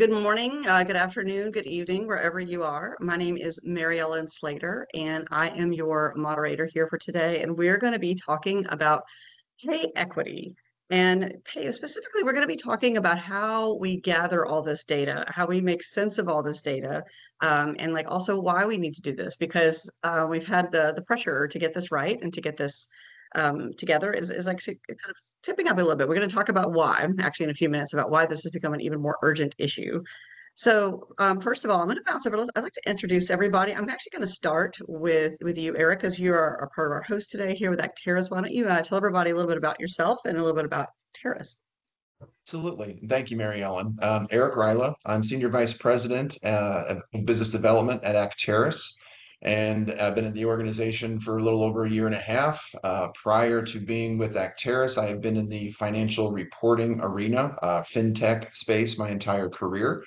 Good morning, good afternoon, good evening, wherever you are. My name is Mary Ellen Slater, and I am your moderator here for today. And we're going to be talking about pay equity and pay. Specifically, we're going to be talking about how we gather all this data, how we make sense of all this data, and like also why we need to do this, because we've had the pressure to get this right and to get this together is actually kind of tipping up a little bit. We're going to talk about why, actually in a few minutes, about why this has become an even more urgent issue. So first of all, I'm going to bounce over. I'd like to introduce everybody. I'm actually going to start with you, Eric, because you are a part of our host today here with Acterys. Why don't you tell everybody a little bit about yourself and a little bit about Acterys? Absolutely. Thank you, Mary Ellen. Eric Ryla. I'm Senior Vice President of Business Development at Acterys. And I've been in the organization for a little over a year and a half. Prior to being with Acterys, I have been in the financial reporting arena, FinTech space, my entire career.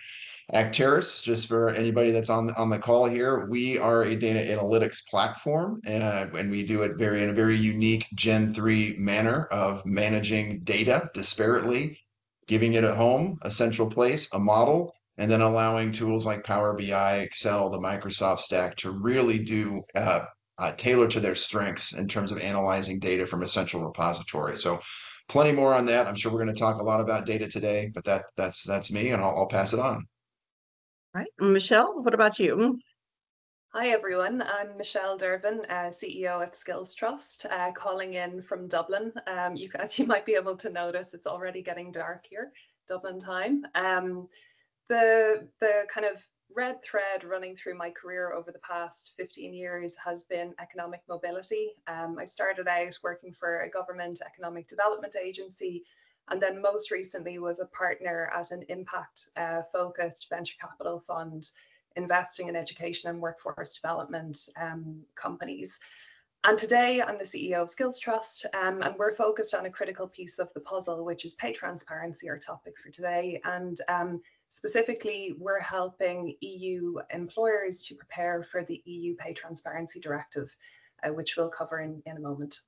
Acterys, just for anybody that's on the call here, we are a data analytics platform, and we do it in a very unique Gen 3 manner of managing data disparately, giving it a home, a central place, a model, and then allowing tools like Power BI, Excel, the Microsoft stack to really do tailor to their strengths in terms of analyzing data from a central repository. So plenty more on that. I'm sure we're going to talk a lot about data today, but that's me, and I'll pass it on. All right. Michelle, what about you? Hi, everyone. I'm Michelle Durbin, CEO at Skills Trust, calling in from Dublin. As you might be able to notice, it's already getting dark here, Dublin time. The kind of red thread running through my career over the past 15 years has been economic mobility. I started out working for a government economic development agency, and then most recently was a partner at an impact-focused venture capital fund investing in education and workforce development companies. And today I'm the CEO of Skills Trust, and we're focused on a critical piece of the puzzle, which is pay transparency, our topic for today. And specifically, we're helping EU employers to prepare for the EU Pay Transparency Directive, which we'll cover in a moment.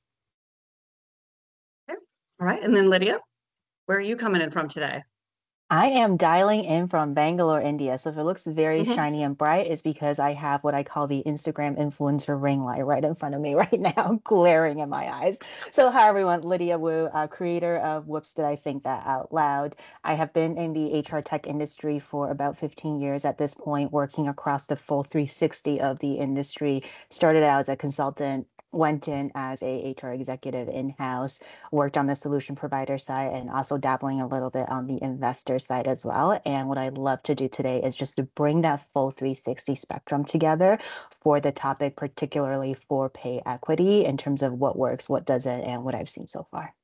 Okay. All right. And then Lydia, where are you coming in from today? I am dialing in from Bangalore, India. So if it looks very shiny and bright, it's because I have what I call the Instagram influencer ring light right in front of me right now, glaring in my eyes. So hi, everyone. Lydia Wu, creator of Whoops Did I Think That Out Loud. I have been in the HR tech industry for about 15 years at this point, working across the full 360 of the industry. Started out as a consultant, went in as a HR executive in-house, worked on the solution provider side, and also dabbling a little bit on the investor side as well. And what I love to do today is just to bring that full 360 spectrum together for the topic, particularly for pay equity, in terms of what works, what doesn't, and what I've seen so far.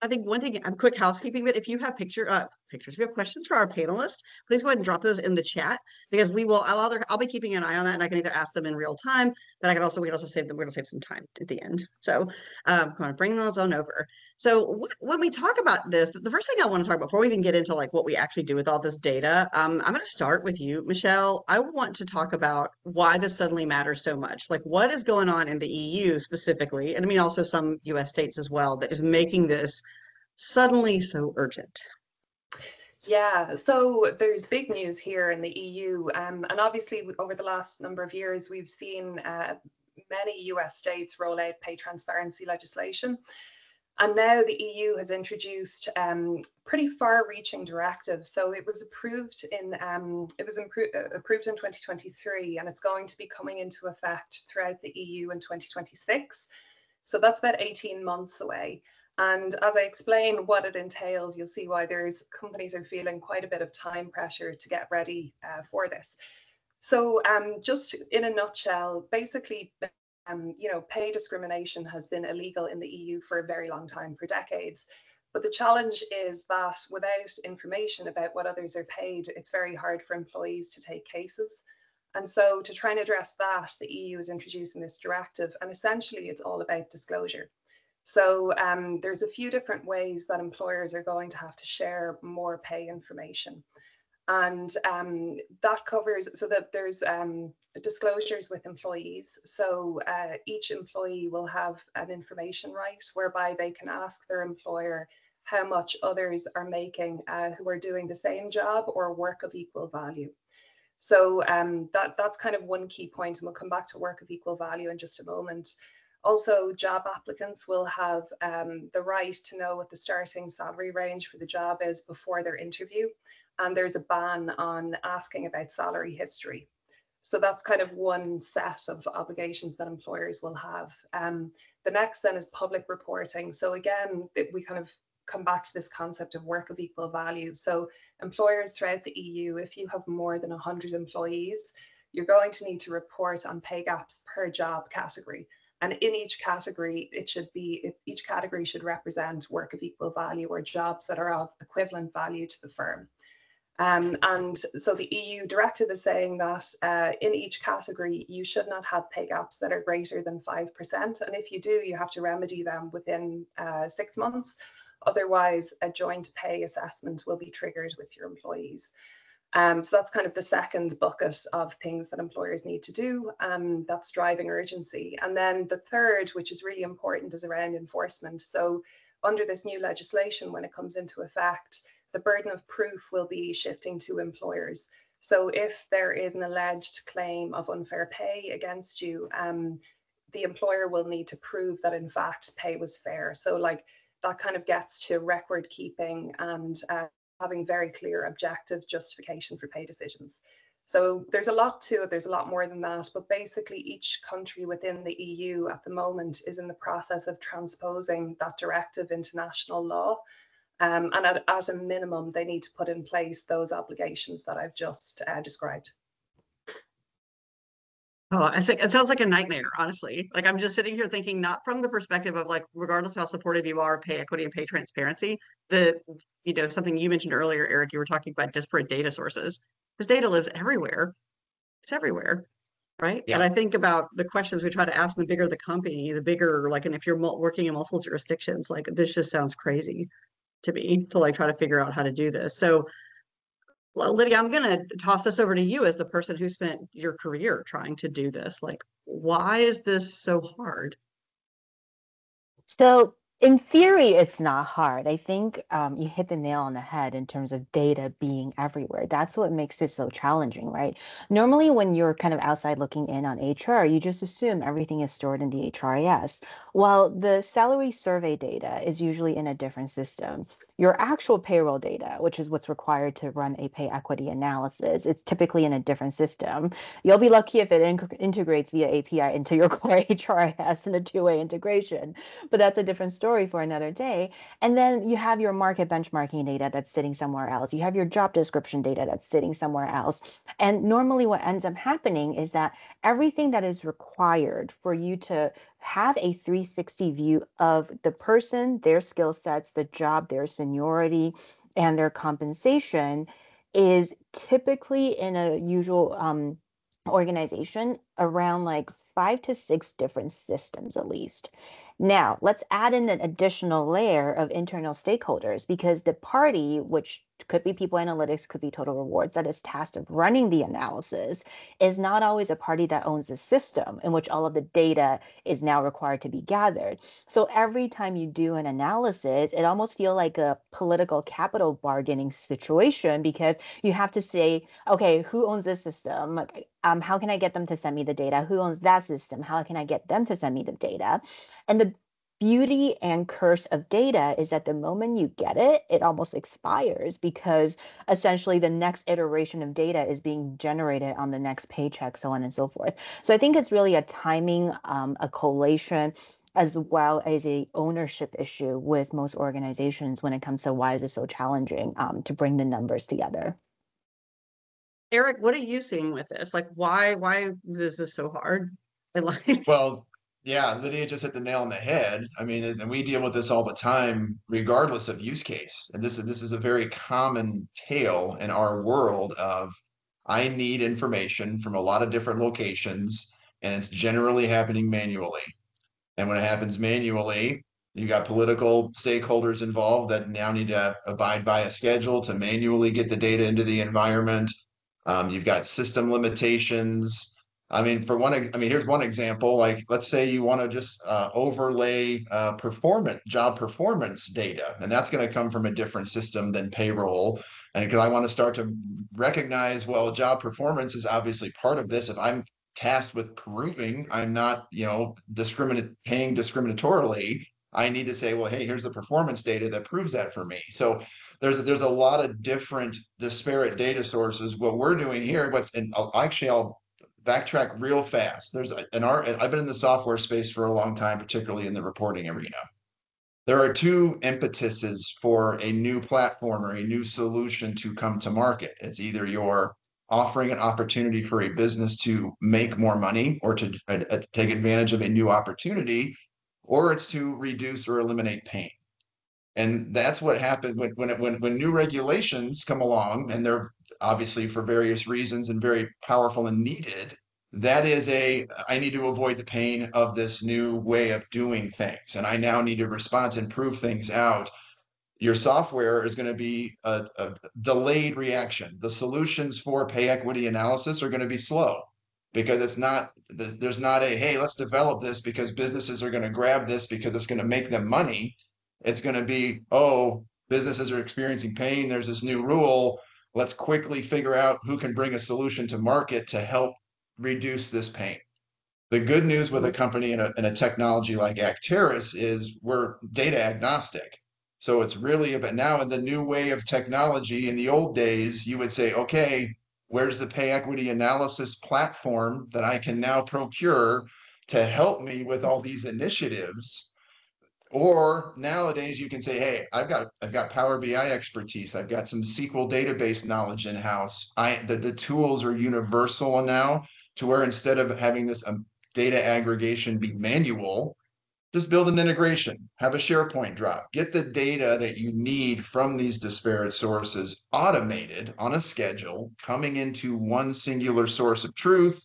I think one thing, quick housekeeping, but if you have if you have questions for our panelists, please go ahead and drop those in the chat, because we will. I'll be keeping an eye on that, and I can either ask them in real time, but we can also save them. We're going to save some time at the end. So I'm going to bring those on over. So when we talk about this, the first thing I want to talk about before we even get into like what we actually do with all this data, I'm going to start with you, Michelle. I want to talk about why this suddenly matters so much. Like, what is going on in the EU specifically, and I mean also some US states as well, that is making this suddenly so urgent? Yeah, so there's big news here in the EU, and obviously over the last number of years we've seen many US states roll out pay transparency legislation, and now the EU has introduced pretty far-reaching directives. So it was approved in approved in 2023, and it's going to be coming into effect throughout the EU in 2026. So that's about 18 months away. And as I explain what it entails, you'll see why companies are feeling quite a bit of time pressure to get ready for this. So just in a nutshell, basically, pay discrimination has been illegal in the EU for a very long time, for decades. But the challenge is that without information about what others are paid, it's very hard for employees to take cases. And so to try and address that, the EU is introducing this directive, and essentially it's all about disclosure. So there's a few different ways that employers are going to have to share more pay information. And that covers, so that there's disclosures with employees. So each employee will have an information right whereby they can ask their employer how much others are making who are doing the same job or work of equal value. So that's kind of one key point, and we'll come back to work of equal value in just a moment. Also, job applicants will have the right to know what the starting salary range for the job is before their interview, and there's a ban on asking about salary history. So that's kind of one set of obligations that employers will have. The next then is public reporting. So again, we kind of come back to this concept of work of equal value. So employers throughout the EU, if you have more than 100 employees, you're going to need to report on pay gaps per job category. And in each category, each category should represent work of equal value or jobs that are of equivalent value to the firm. And so the EU directive is saying that in each category, you should not have pay gaps that are greater than 5%. And if you do, you have to remedy them within 6 months. Otherwise, a joint pay assessment will be triggered with your employees. So that's kind of the second bucket of things that employers need to do. That's driving urgency. And then the third, which is really important, is around enforcement. So under this new legislation, when it comes into effect, the burden of proof will be shifting to employers. So if there is an alleged claim of unfair pay against you, the employer will need to prove that in fact pay was fair. So like that kind of gets to record keeping and having very clear objective justification for pay decisions. So there's a lot to it, there's a lot more than that, but basically each country within the EU at the moment is in the process of transposing that directive into national law. And at a minimum, they need to put in place those obligations that I've just described. Oh, I think it sounds like a nightmare, honestly. Like I'm just sitting here thinking, not from the perspective of like, regardless of how supportive you are, pay equity and pay transparency, you know, something you mentioned earlier, Eric, you were talking about disparate data sources. This data lives everywhere. It's everywhere. Right. Yeah. And I think about the questions we try to ask, the bigger the company, the bigger, like, and if you're working in multiple jurisdictions, like this just sounds crazy to me, to like try to figure out how to do this. So Lydia, I'm gonna toss this over to you as the person who spent your career trying to do this. Like, why is this so hard? So in theory, it's not hard. I think you hit the nail on the head in terms of data being everywhere. That's what makes it so challenging, right? Normally, when you're kind of outside looking in on HR, you just assume everything is stored in the HRIS. While the salary survey data is usually in a different system. Your actual payroll data, which is what's required to run a pay equity analysis, it's typically in a different system. You'll be lucky if it integrates via API into your core HRIS in a two-way integration, but that's a different story for another day. And then you have your market benchmarking data that's sitting somewhere else. You have your job description data that's sitting somewhere else. And normally what ends up happening is that everything that is required for you to have a 360 view of the person, their skill sets, the job, their seniority, and their compensation is typically in a usual organization around like 5 to 6 different systems at least. Now, let's add in an additional layer of internal stakeholders because the party, which could be people analytics, could be total rewards, that is tasked with running the analysis, is not always a party that owns the system in which all of the data is now required to be gathered. So every time you do an analysis, it almost feels like a political capital bargaining situation because you have to say, okay, who owns this system? How can I get them to send me the data? Who owns that system? How can I get them to send me the data? And the beauty and curse of data is that the moment you get it, it almost expires because essentially the next iteration of data is being generated on the next paycheck, so on and so forth. So I think it's really a timing, a collation, as well as an ownership issue with most organizations when it comes to why is it so challenging to bring the numbers together. Eric, what are you seeing with this? Like, why is this so hard? Well. Yeah, Lydia just hit the nail on the head. I mean, and we deal with this all the time, regardless of use case. And this is a very common tale in our world of, I need information from a lot of different locations, and it's generally happening manually. And when it happens manually, you got political stakeholders involved that now need to abide by a schedule to manually get the data into the environment. You've got system limitations. I mean, for one, I mean, here's one example. Like, let's say you want to just overlay job performance data, and that's going to come from a different system than payroll. And because I want to start to recognize, well, job performance is obviously part of this. If I'm tasked with proving I'm not, paying discriminatorily, I need to say, well, hey, here's the performance data that proves that for me. So there's a lot of different disparate data sources. What we're doing here, I'll backtrack real fast. I've been in the software space for a long time, particularly in the reporting arena. There are two impetuses for a new platform or a new solution to come to market. It's either you're offering an opportunity for a business to make more money or to take advantage of a new opportunity, or it's to reduce or eliminate pain. And that's what happens when new regulations come along, and they're obviously for various reasons and very powerful and needed. That is I need to avoid the pain of this new way of doing things, and I now need to response and prove things out. Your software is going to be a delayed reaction. The solutions for pay equity analysis are going to be slow, because there's not a, hey, let's develop this because businesses are going to grab this because it's going to make them money. It's going to be, oh, businesses are experiencing pain. There's this new rule. Let's quickly figure out who can bring a solution to market to help reduce this pain. The good news with a company and a technology like Acterys is we're data agnostic. So it's really about now in the new way of technology. In the old days, you would say, okay, where's the pay equity analysis platform that I can now procure to help me with all these initiatives? Or nowadays you can say, hey, I've got Power BI expertise. I've got some SQL database knowledge in-house. The tools are universal now, to where instead of having this data aggregation be manual, just build an integration, have a SharePoint drop, get the data that you need from these disparate sources automated on a schedule, coming into one singular source of truth,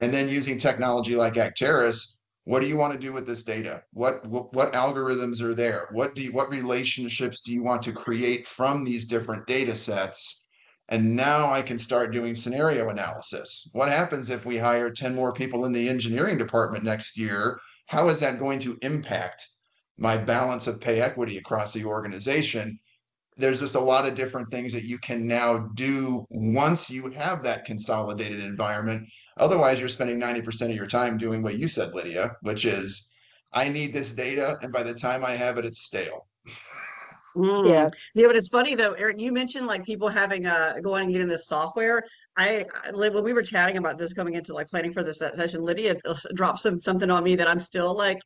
and then using technology like Acterys. What do you want to do with this data? What algorithms are there? What relationships do you want to create from these different data sets? And now I can start doing scenario analysis. What happens if we hire 10 more people in the engineering department next year? How is that going to impact my balance of pay equity across the organization? There's just a lot of different things that you can now do once you have that consolidated environment. Otherwise, you're spending 90% of your time doing what you said, Lydia, which is, I need this data, and by the time I have it, it's stale. Yeah, but it's funny though, Eric, you mentioned like people having going and getting this software. When we were chatting about this coming into like planning for this session, Lydia dropped something on me that I'm still like,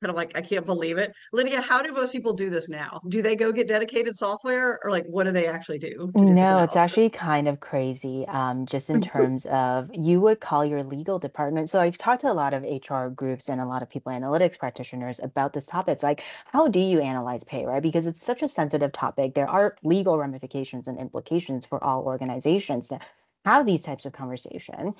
kind of like, I can't believe it. Lydia, how do most people do this now? Do they go get dedicated software, or like, what do they actually do? No, it's actually kind of crazy, just in terms of, you would call your legal department. So I've talked to a lot of HR groups and a lot of people, analytics practitioners, about this topic. It's like, how do you analyze pay, right? Because it's such a sensitive topic. There are legal ramifications and implications for all organizations to have these types of conversations.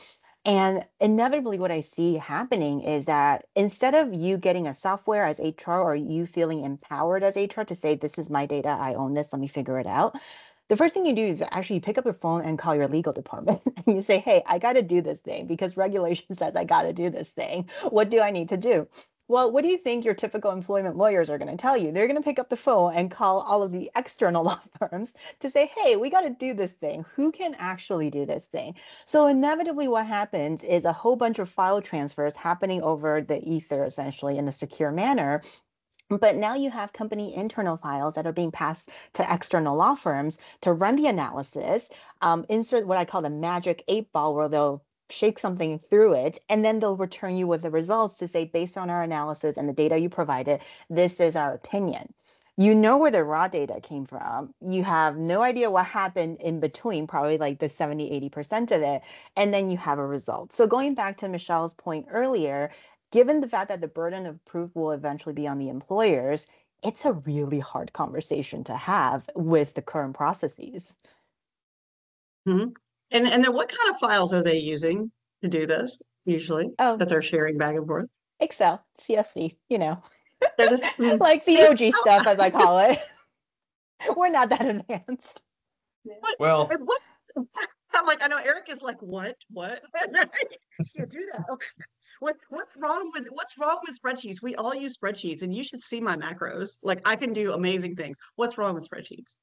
And inevitably what I see happening is that instead of you getting a software as HR, or you feeling empowered as HR to say, this is my data, I own this, let me figure it out, the first thing you do is actually pick up your phone and call your legal department and you say, hey, I got to do this thing because regulation says I got to do this thing. What do I need to do? Well, what do you think your typical employment lawyers are going to tell you? They're going to pick up the phone and call all of the external law firms to say, hey, we got to do this thing. Who can actually do this thing? So inevitably what happens is a whole bunch of file transfers happening over the ether, essentially, in a secure manner. But now you have company internal files that are being passed to external law firms to run the analysis, insert what I call the magic 8-ball, where they'll shake something through it, and then they'll return you with the results to say, based on our analysis and the data you provided, this is our opinion. You know where the raw data came from. You have no idea what happened in between, probably like the 70-80% of it, and then you have a result. So going back to Michelle's point earlier, given the fact that the burden of proof will eventually be on the employers, it's a really hard conversation to have with the current processes. Mm-hmm. And then what kind of files are they using to do this usually that they're sharing back and forth? Excel, CSV, like the OG stuff, as I call it. We're not that advanced. Well, I'm like, know Eric is like, what? You can't do that. What's wrong with spreadsheets? We all use spreadsheets, and you should see my macros. Like, I can do amazing things. What's wrong with spreadsheets?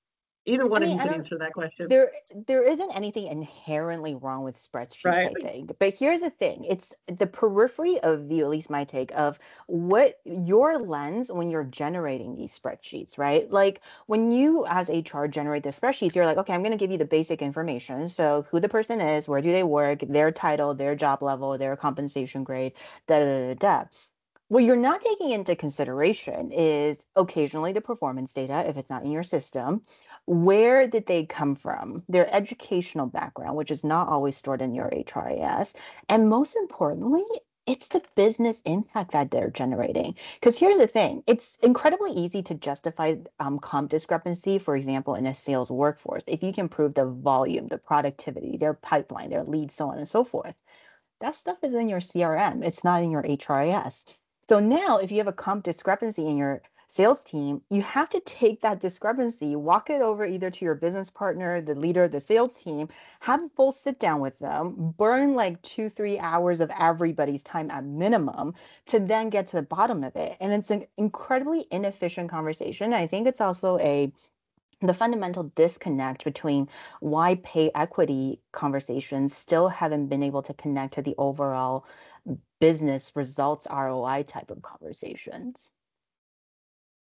Either one of you can answer that question. There isn't anything inherently wrong with spreadsheets, right? I think. But here's the thing. It's the periphery of view, at least my take, of what your lens when you're generating these spreadsheets, right? Like when you as HR generate the spreadsheets, you're like, okay, I'm going to give you the basic information. So who the person is, where do they work, their title, their job level, their compensation grade, da-da-da-da-da. What you're not taking into consideration is occasionally the performance data, if it's not in your system. Where did they come from? Their educational background, which is not always stored in your HRIS. And most importantly, it's the business impact that they're generating. Because here's the thing, it's incredibly easy to justify comp discrepancy, for example, in a sales workforce, if you can prove the volume, the productivity, their pipeline, their leads, so on and so forth. That stuff is in your CRM. It's not in your HRIS. So now if you have a comp discrepancy in your sales team, you have to take that discrepancy, walk it over either to your business partner, the leader, the sales team, have a full sit down with them, burn like 2-3 hours of everybody's time at minimum to then get to the bottom of it. And it's an incredibly inefficient conversation. I think it's also the fundamental disconnect between why pay equity conversations still haven't been able to connect to the overall business results ROI type of conversations.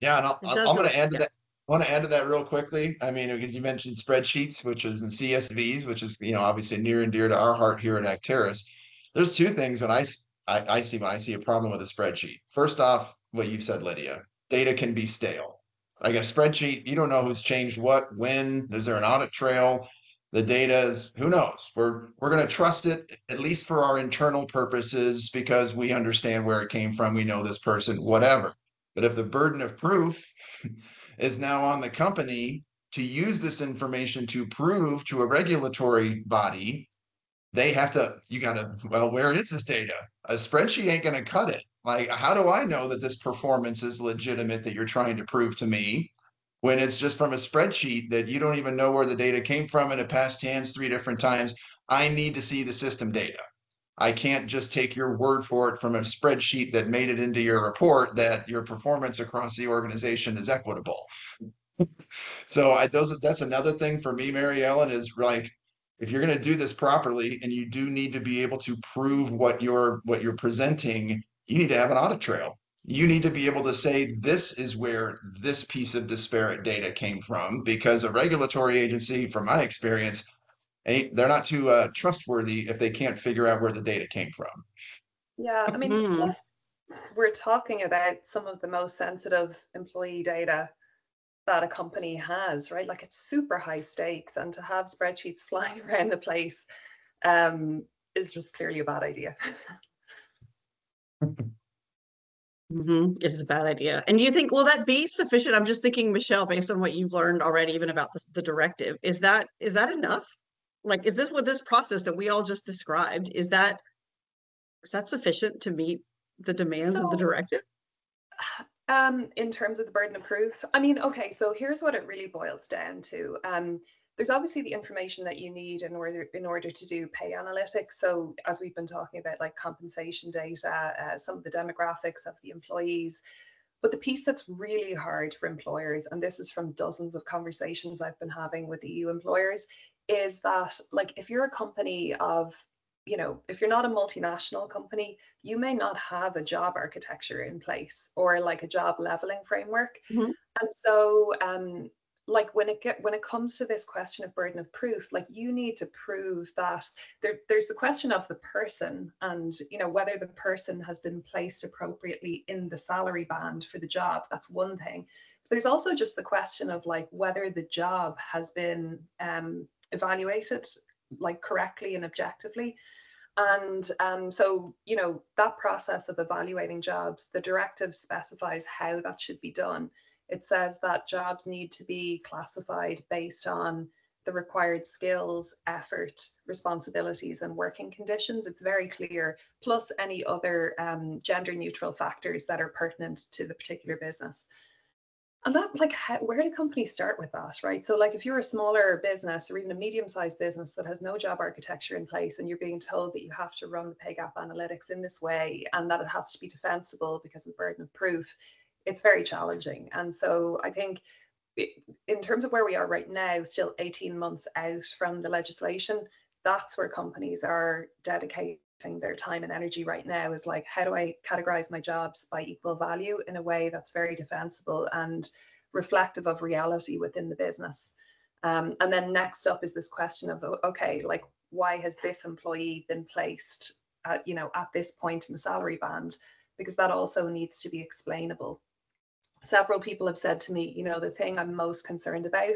Yeah, and I'm going to add to that. I want to add to that real quickly. I mean, because you mentioned spreadsheets, which is in CSVs, which is, you know, obviously near and dear to our heart here at Acterys. There's two things that I see when I see a problem with a spreadsheet. First off, what you've said, Lydia, data can be stale. Like a spreadsheet, you don't know who's changed what, when. Is there an audit trail? The data is, who knows? We're going to trust it, at least for our internal purposes, because we understand where it came from. We know this person, whatever. But if the burden of proof is now on the company to use this information to prove to a regulatory body, they have to, well, where is this data? A spreadsheet ain't going to cut it. Like, how do I know that this performance is legitimate that you're trying to prove to me when it's just from a spreadsheet that you don't even know where the data came from and it passed hands 3 different times? I need to see the system data. I can't just take your word for it from a spreadsheet that made it into your report that your performance across the organization is equitable. So that's another thing for me, Mary Ellen, is like, if you're going to do this properly, and you do need to be able to prove what you're presenting, you need to have an audit trail. You need to be able to say, this is where this piece of disparate data came from, because a regulatory agency, from my experience, they're not too trustworthy if they can't figure out where the data came from. Yeah, I mean, plus we're talking about some of the most sensitive employee data that a company has, right? Like, it's super high stakes, and to have spreadsheets flying around the place is just clearly a bad idea. It is a bad idea. And you think, will that be sufficient? I'm just thinking, Michelle, based on what you've learned already, even about the directive, is that enough? Like, is this what this process that we all just described, is that sufficient to meet the demands of the directive? In terms of the burden of proof, I mean, okay, so here's what it really boils down to. There's obviously the information that you need in order to do pay analytics. So as we've been talking about, like compensation data, some of the demographics of the employees. But the piece that's really hard for employers, and this is from dozens of conversations I've been having with EU employers, is that, like, if you're a company of, you know, if you're not a multinational company, you may not have a job architecture in place or like a job leveling framework. Mm-hmm. And so like when it comes to this question of burden of proof, like, you need to prove that there's the question of the person, and, you know, whether the person has been placed appropriately in the salary band for the job. That's one thing. But there's also just the question of, like, whether the job has been evaluated, like, correctly and objectively. And so, you know, that process of evaluating jobs, the directive specifies how that should be done. It says that jobs need to be classified based on the required skills, effort, responsibilities, and working conditions. It's very clear, plus any other gender neutral factors that are pertinent to the particular business. And that, like, where do companies start with that, right? So, like, if you're a smaller business or even a medium-sized business that has no job architecture in place, and you're being told that you have to run the pay gap analytics in this way and that it has to be defensible because of burden of proof, it's very challenging. And so I think in terms of where we are right now, still 18 months out from the legislation, that's where companies are dedicating their time and energy right now, is like, how do I categorize my jobs by equal value in a way that's very defensible and reflective of reality within the business? And then next up is this question of, okay, like, why has this employee been placed at, you know, at this point in the salary band? Because that also needs to be explainable. Several people have said to me, you know, the thing I'm most concerned about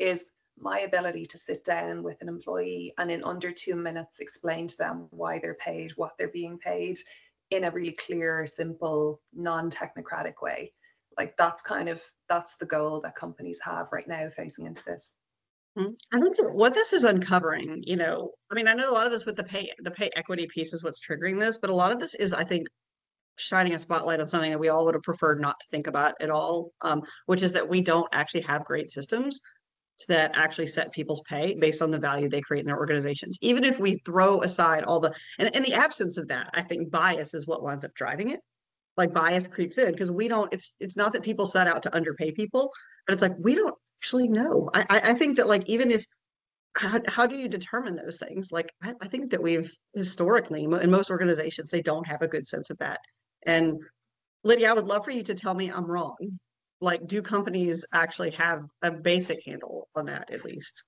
is my ability to sit down with an employee and in under 2 minutes explain to them why they're paid, what they're being paid, in a really clear, simple, non-technocratic way. Like, that's kind of, that's the goal that companies have right now facing into this. I think that what this is uncovering, you know, I mean, I know a lot of this with the pay equity piece is what's triggering this, but a lot of this is, I think, shining a spotlight on something that we all would have preferred not to think about at all, which is that we don't actually have great systems that actually set people's pay based on the value they create in their organizations. Even if we throw aside all the, and in the absence of that, I think bias is what winds up driving it. Like, bias creeps in because we don't, it's not that people set out to underpay people, but it's like, we don't actually know. I think that, like, even if, how do you determine those things? Like, I think that we've historically, in most organizations, they don't have a good sense of that. And Lydia, I would love for you to tell me I'm wrong. Like, do companies actually have a basic handle on that, at least?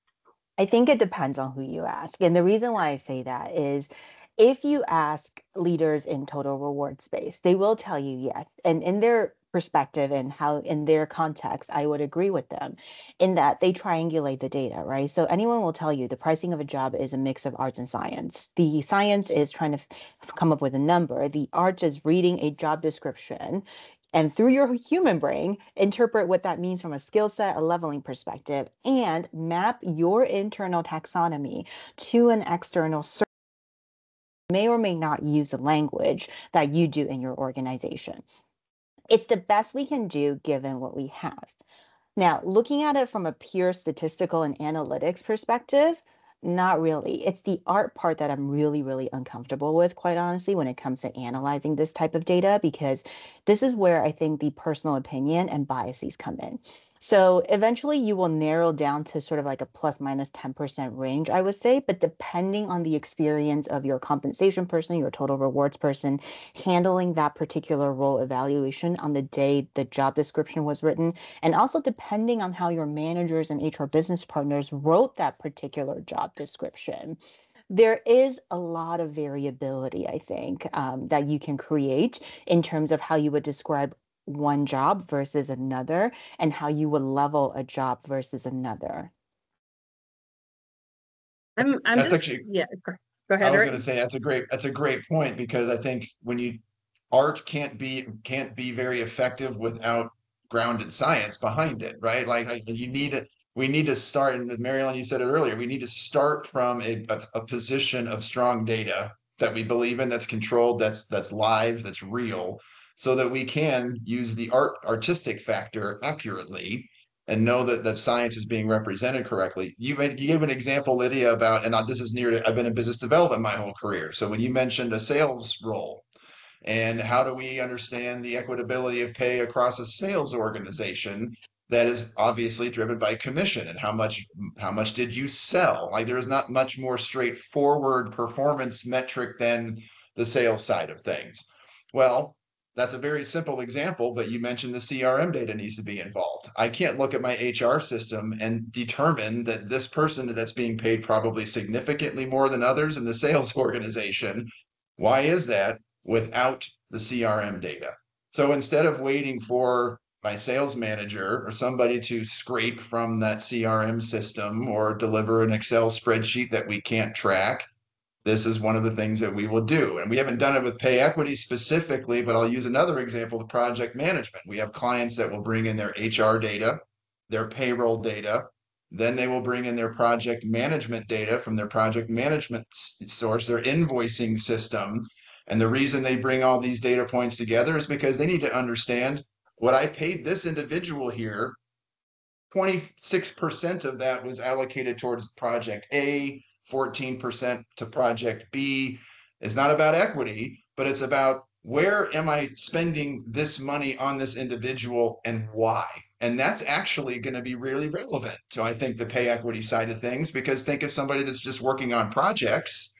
I think it depends on who you ask. And the reason why I say that is, if you ask leaders in total reward space, they will tell you yes. And in their perspective and how in their context, I would agree with them in that they triangulate the data, right? So anyone will tell you the pricing of a job is a mix of arts and science. The science is trying to come up with a number. The art is reading a job description and through your human brain, interpret what that means from a skill set, a leveling perspective, and map your internal taxonomy to an external service. May or may not use the language that you do in your organization. It's the best we can do given what we have. Now, looking at it from a pure statistical and analytics perspective, not really. It's the art part that I'm really, really uncomfortable with, quite honestly, when it comes to analyzing this type of data, because this is where I think the personal opinion and biases come in. So eventually you will narrow down to sort of like a plus minus 10% range, I would say, but depending on the experience of your compensation person, your total rewards person, handling that particular role evaluation on the day the job description was written, and also depending on how your managers and HR business partners wrote that particular job description. There is a lot of variability, I think, that you can create in terms of how you would describe one job versus another, and how you would level a job versus another. I'm just, actually, yeah. Go ahead. I was going to say that's a great point, because I think when you art can't be very effective without grounded science behind it, right? Like you need it. We need to start, and Mary Ellen, you said it earlier. We need to start from a position of strong data that we believe in, that's controlled, that's live, that's real, so that we can use the artistic factor accurately and know that science is being represented correctly. You gave an example, Lydia, about, and this is near to, I've been in business development my whole career. So when you mentioned a sales role and how do we understand the equitability of pay across a sales organization that is obviously driven by commission, and how much did you sell? Like, there is not much more straightforward performance metric than the sales side of things. Well, that's a very simple example, but you mentioned the CRM data needs to be involved. I can't look at my HR system and determine that this person that's being paid probably significantly more than others in the sales organization. Why is that? Without the CRM data. So instead of waiting for my sales manager or somebody to scrape from that CRM system or deliver an Excel spreadsheet that we can't track, this is one of the things that we will do. And we haven't done it with pay equity specifically, but I'll use another example, the project management. We have clients that will bring in their HR data, their payroll data, then they will bring in their project management data from their project management source, their invoicing system. And the reason they bring all these data points together is because they need to understand What I paid this individual here, 26% of that was allocated towards project A, 14% to project B. It's not about equity, but it's about where am I spending this money on this individual and why? And that's actually going to be really relevant to, I think, the pay equity side of things, because think of somebody that's just working on projects.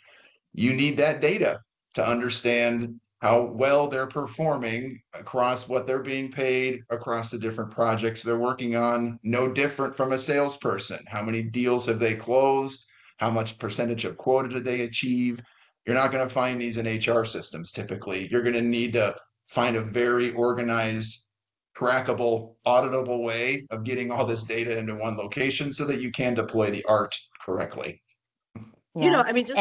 You need that data to understand how well they're performing across what they're being paid, across the different projects they're working on. No different from a salesperson. How many deals have they closed? How much percentage of quota did they achieve? You're not going to find these in HR systems typically. You're going to need to find a very organized, trackable, auditable way of getting all this data into one location so that you can deploy the art correctly. Yeah. You know, I mean, just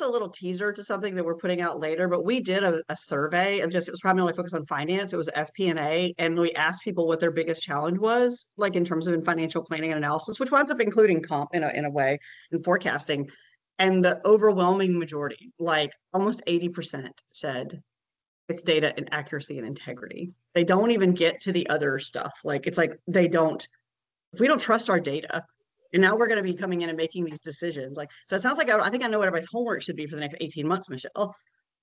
a little teaser to something that we're putting out later, but we did a survey of just, it was primarily focused on finance. It was FP&A, and we asked people what their biggest challenge was, like in terms of financial planning and analysis, which winds up including comp in a way, and forecasting. And the overwhelming majority, like almost 80%, said it's data and accuracy and integrity. They don't even get to the other stuff. Like, it's like they don't, if we don't trust our data, and now we're going to be coming in and making these decisions. Like, so it sounds like I think I know what everybody's homework should be for the next 18 months, Michelle.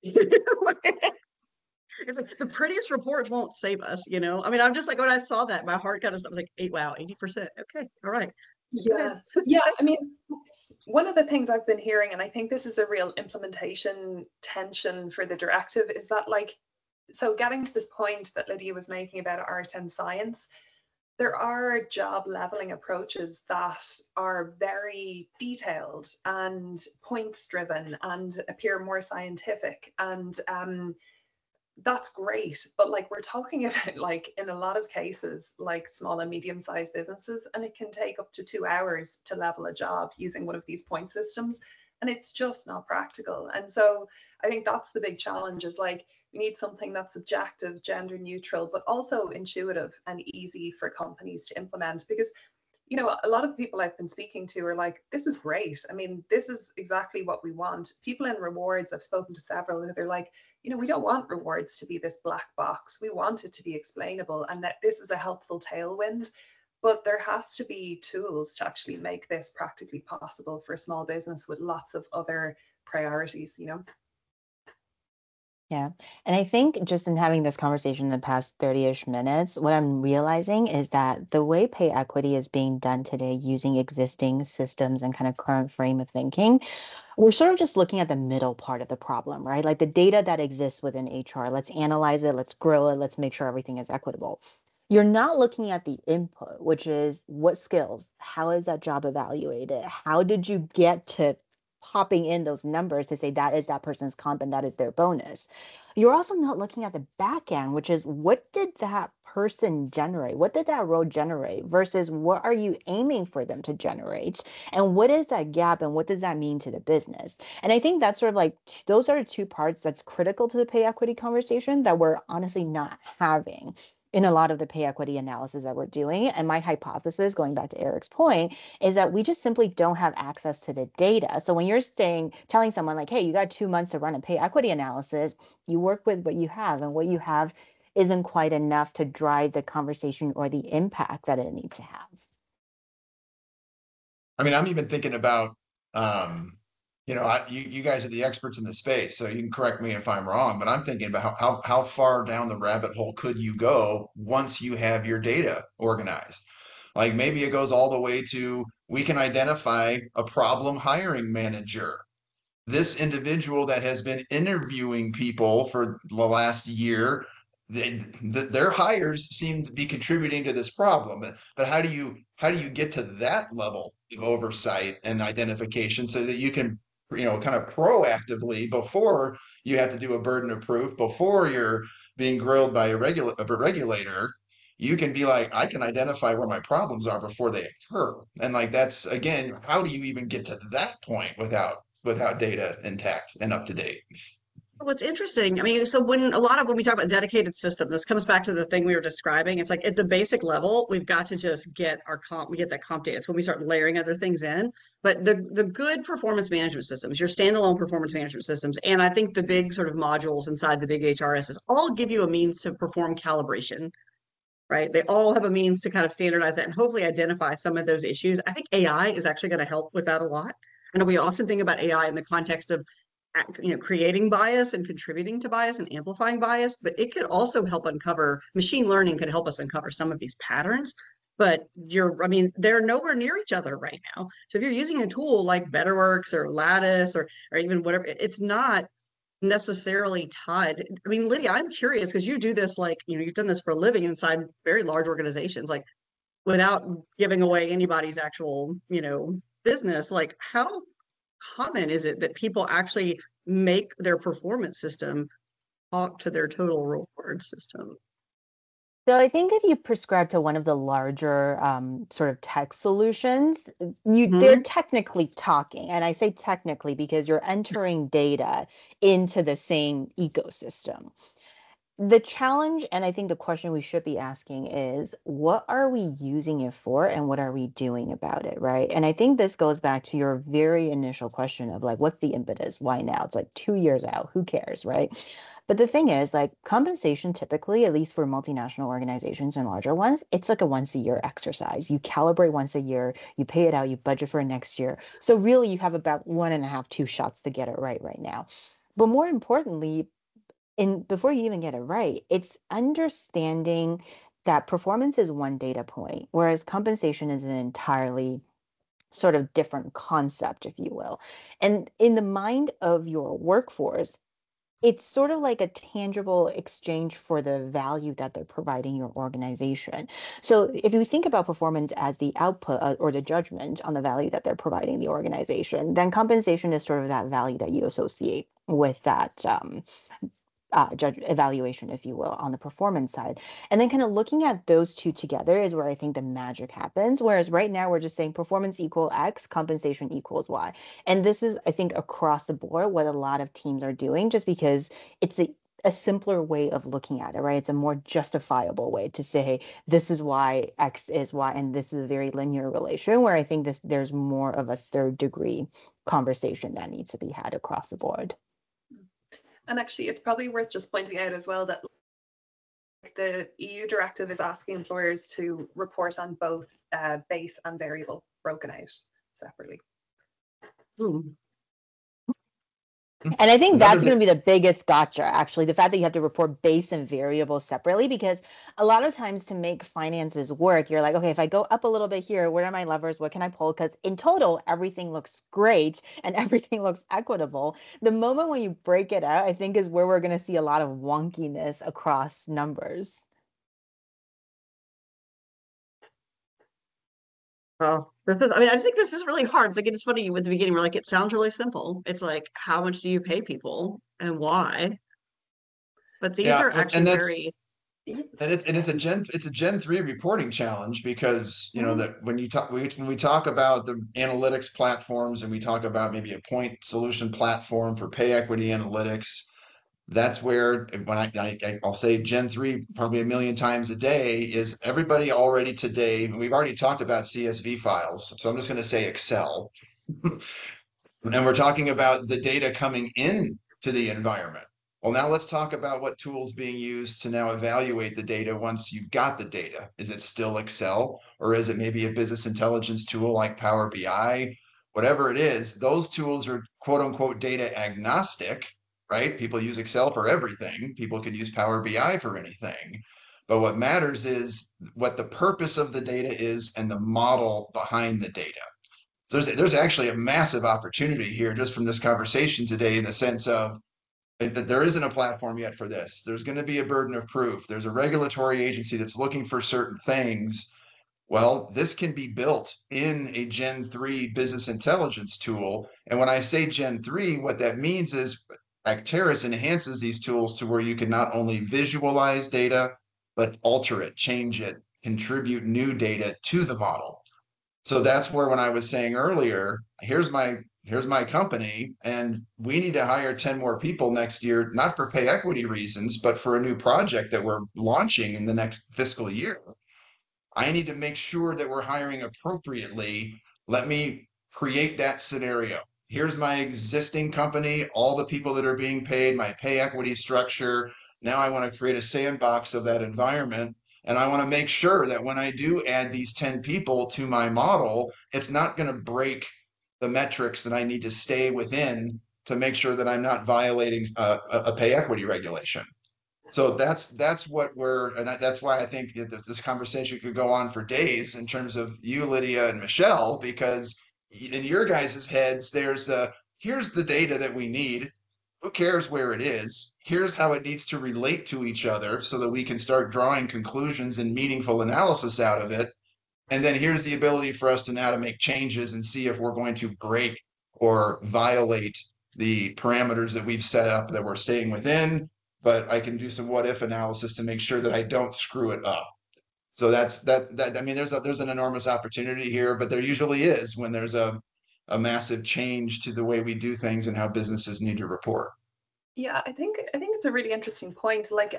It's like the prettiest reports won't save us, you know? I mean, I'm just like, when I saw that, my heart kind of stopped. I was like, wow, 80%. Okay. All right. Yeah. Yeah. I mean, one of the things I've been hearing, and I think this is a real implementation tension for the directive, is that, like, so getting to this point that Lydia was making about art and science, there are job leveling approaches that are very detailed and points driven and appear more scientific, and that's great, but like we're talking about, like in a lot of cases, like small and medium sized businesses, and it can take up to 2 hours to level a job using one of these point systems, and it's just not practical. And so I think that's the big challenge, is like, we need something that's objective, gender neutral, but also intuitive and easy for companies to implement. Because, you know, a lot of the people I've been speaking to are like, this is great. I mean, this is exactly what we want. People in rewards, I've spoken to several who they're like, you know, we don't want rewards to be this black box. We want it to be explainable, and that this is a helpful tailwind. But there has to be tools to actually make this practically possible for a small business with lots of other priorities, you know? Yeah. And I think just in having this conversation in the past 30-ish minutes, what I'm realizing is that the way pay equity is being done today using existing systems and kind of current frame of thinking, we're sort of just looking at the middle part of the problem, right? Like the data that exists within HR, let's analyze it, let's grow it, let's make sure everything is equitable. You're not looking at the input, which is what skills, how is that job evaluated? How did you get to popping in those numbers to say that is that person's comp and that is their bonus? You're also not looking at the back end, which is what did that person generate? What did that role generate versus what are you aiming for them to generate? And what is that gap and what does that mean to the business? And I think that's sort of like, those are two parts that's critical to the pay equity conversation that we're honestly not having in a lot of the pay equity analysis that we're doing. And my hypothesis, going back to Eric's point, is that we just simply don't have access to the data. So when you're saying, telling someone like, hey, you got 2 months to run a pay equity analysis, you work with what you have, and what you have isn't quite enough to drive the conversation or the impact that it needs to have. I mean, I'm even thinking about, you know, you guys are the experts in the space, so you can correct me if I'm wrong, but I'm thinking about how far down the rabbit hole could you go once you have your data organized? Like maybe it goes all the way to, we can identify a problem hiring manager. This individual that has been interviewing people for the last year, their hires seem to be contributing to this problem, but how do you get to that level of oversight and identification so that you can, you know, kind of proactively, before you have to do a burden of proof, before you're being grilled by a regulator, you can be like, I can identify where my problems are before they occur. And like, that's, again, how do you even get to that point without data intact and up to date? What's interesting, I mean, so when we talk about dedicated system, this comes back to the thing we were describing. It's like at the basic level, we've got to just get our comp, we get that comp data. It's when we start layering other things in. But the good performance management systems, your standalone performance management systems, and I think the big sort of modules inside the big HRSs all give you a means to perform calibration right? They all have a means to kind of standardize that and hopefully identify some of those issues. I think AI is actually going to help with that a lot. I know we often think about AI in the context of, you know, creating bias and contributing to bias and amplifying bias, but it could also help uncover, machine learning could help us uncover some of these patterns. But you're, I mean, they're nowhere near each other right now. So if you're using a tool like BetterWorks or Lattice or even whatever, it's not necessarily tied. I mean, Lydia, I'm curious, because you do this, like, you know, you've done this for a living inside very large organizations, like without giving away anybody's actual, you know, business, like how common is it that people actually make their performance system talk to their total reward system? So I think if you prescribe to one of the larger sort of tech solutions, they're technically talking. And I say technically because you're entering data into the same ecosystem. The challenge, and I think the question we should be asking is, what are we using it for and what are we doing about it, right? And I think this goes back to your very initial question of like, what's the impetus? Why now? It's like 2 years out, who cares, right? But the thing is, like, compensation typically, at least for multinational organizations and larger ones, it's like a once a year exercise. You calibrate once a year, you pay it out, you budget for next year. So really you have about 1.5, 2 shots to get it right now. But more importantly, before you even get it right, it's understanding that performance is one data point, whereas compensation is an entirely sort of different concept, if you will. And in the mind of your workforce, it's sort of like a tangible exchange for the value that they're providing your organization. So if you think about performance as the output or the judgment on the value that they're providing the organization, then compensation is sort of that value that you associate with that evaluation, if you will, on the performance side. And then kind of looking at those two together is where I think the magic happens. Whereas right now we're just saying performance equal X, compensation equals Y. And this is, I think, across the board what a lot of teams are doing, just because it's a simpler way of looking at it, right? It's a more justifiable way to say, hey, this is why X is Y, and this is a very linear relation, where I think there's more of a third degree conversation that needs to be had across the board. And actually, it's probably worth just pointing out as well that the EU directive is asking employers to report on both base and variable broken out separately. Mm. And I think that's going to be the biggest gotcha, actually, the fact that you have to report base and variable separately, because a lot of times to make finances work, you're like, okay, if I go up a little bit here, what are my levers? What can I pull? Because in total, everything looks great and everything looks equitable. The moment when you break it out, I think, is where we're going to see a lot of wonkiness across numbers. Oh, this is, I mean, I think this is really hard. It's like, it's funny, at the beginning, we're like, it sounds really simple. It's like, how much do you pay people and why? But these are actually very. And it's a Gen 3 reporting challenge, because, you know, that when we talk about the analytics platforms and we talk about maybe a point solution platform for pay equity analytics, that's where, when I'll say Gen 3 probably a million times a day, is everybody already today, and we've already talked about CSV files, so I'm just going to say Excel. And we're talking about the data coming in to the environment. Well, now let's talk about what tools being used to now evaluate the data once you've got the data. Is it still Excel, or is it maybe a business intelligence tool like Power BI? Whatever it is, those tools are quote unquote data agnostic. Right? People use Excel for everything. People could use Power BI for anything. But what matters is what the purpose of the data is and the model behind the data. So there's actually a massive opportunity here just from this conversation today, in the sense of that there isn't a platform yet for this. There's going to be a burden of proof. There's a regulatory agency that's looking for certain things. Well, this can be built in a Gen 3 business intelligence tool. And when I say Gen 3, what that means is Acterys enhances these tools to where you can not only visualize data, but alter it, change it, contribute new data to the model. So that's where, when I was saying earlier, here's my company, and we need to hire 10 more people next year, not for pay equity reasons, but for a new project that we're launching in the next fiscal year. I need to make sure that we're hiring appropriately. Let me create that scenario. Here's my existing company, all the people that are being paid, my pay equity structure. Now I want to create a sandbox of that environment And I want to make sure that when I do add these 10 people to my model, it's not going to break the metrics that I need to stay within to make sure that I'm not violating a pay equity regulation. So that's what we're, and that's why I think that this conversation could go on for days in terms of you, Lydia, and Michelle, because in your guys' heads, there's a, here's the data that we need. Who cares where it is? Here's how it needs to relate to each other so that we can start drawing conclusions and meaningful analysis out of it. And then here's the ability for us to now to make changes and see if we're going to break or violate the parameters that we've set up that we're staying within, but I can do some what if analysis to make sure that I don't screw it up. So that's that I mean, there's an enormous opportunity here, but there usually is when there's a massive change to the way we do things and how businesses need to report. Yeah, I think it's a really interesting point. Like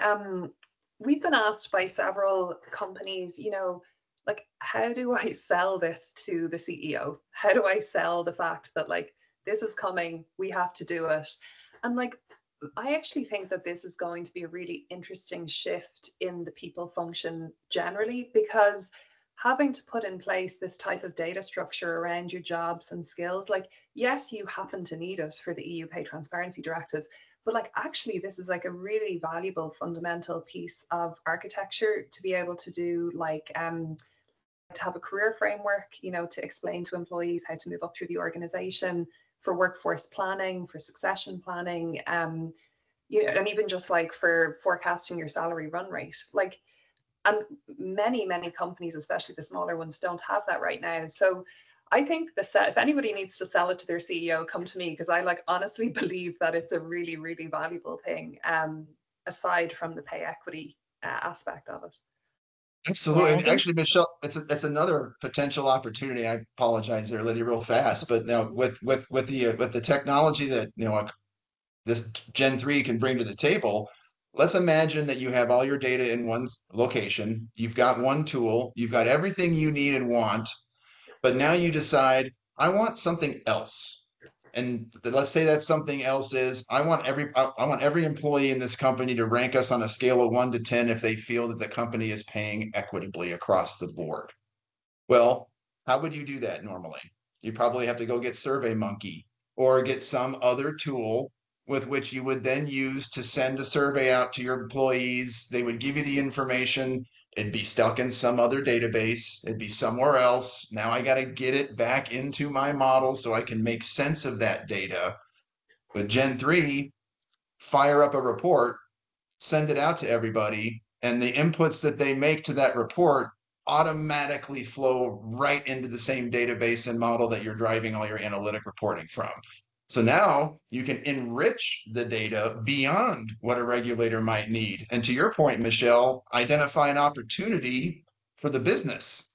we've been asked by several companies, you know, like, how do I sell this to the CEO? How do I sell the fact that like this is coming, we have to do it? And like, I actually think that this is going to be a really interesting shift in the people function generally, because having to put in place this type of data structure around your jobs and skills, like, yes, you happen to need it for the EU Pay Transparency Directive, but like, actually, this is like a really valuable fundamental piece of architecture to be able to do, like, to have a career framework, you know, to explain to employees how to move up through the organization, for workforce planning, for succession planning, you know, and even just like for forecasting your salary run rate. Like, and many, many companies, especially the smaller ones, don't have that right now. So I think the set, if anybody needs to sell it to their CEO, come to me, because I like honestly believe that it's a really, really valuable thing, aside from the pay equity aspect of it. Absolutely. Well, actually, Michelle, it's another potential opportunity. I apologize there, Lydia, real fast, but now with the technology that, you know, this Gen 3 can bring to the table, let's imagine that you have all your data in one location. You've got one tool. You've got everything you need and want, but now you decide, I want something else. And let's say that something else is, I want every employee in this company to rank us on a scale of 1 to 10 if they feel that the company is paying equitably across the board. Well, how would you do that normally? You probably have to go get SurveyMonkey or get some other tool with which you would then use to send a survey out to your employees. They would give you the information. It'd be stuck in some other database. It'd be somewhere else. Now I got to get it back into my model so I can make sense of that data. With Gen 3, fire up a report, send it out to everybody, and the inputs that they make to that report automatically flow right into the same database and model that you're driving all your analytic reporting from. So now you can enrich the data beyond what a regulator might need. And to your point, Michelle, identify an opportunity for the business